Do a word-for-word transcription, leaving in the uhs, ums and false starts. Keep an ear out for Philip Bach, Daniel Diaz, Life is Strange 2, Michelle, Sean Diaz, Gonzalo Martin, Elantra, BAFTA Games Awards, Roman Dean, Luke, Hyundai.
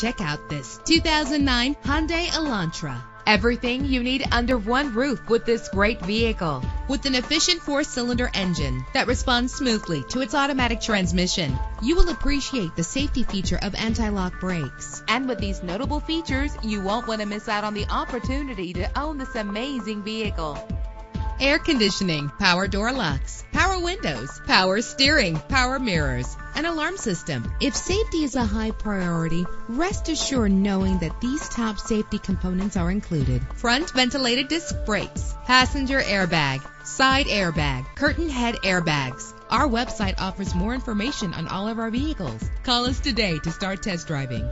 Check out this two thousand nine Hyundai Elantra. Everything you need under one roof with this great vehicle. With an efficient four-cylinder engine that responds smoothly to its automatic transmission, you will appreciate the safety feature of anti-lock brakes. And with these notable features, you won't want to miss out on the opportunity to own this amazing vehicle. Air conditioning, power door locks, power windows, power steering, power mirrors, an alarm system. If safety is a high priority, rest assured knowing that these top safety components are included. Front ventilated disc brakes, passenger airbag, side airbag, curtain head airbags. Our website offers more information on all of our vehicles. Call us today to start test driving.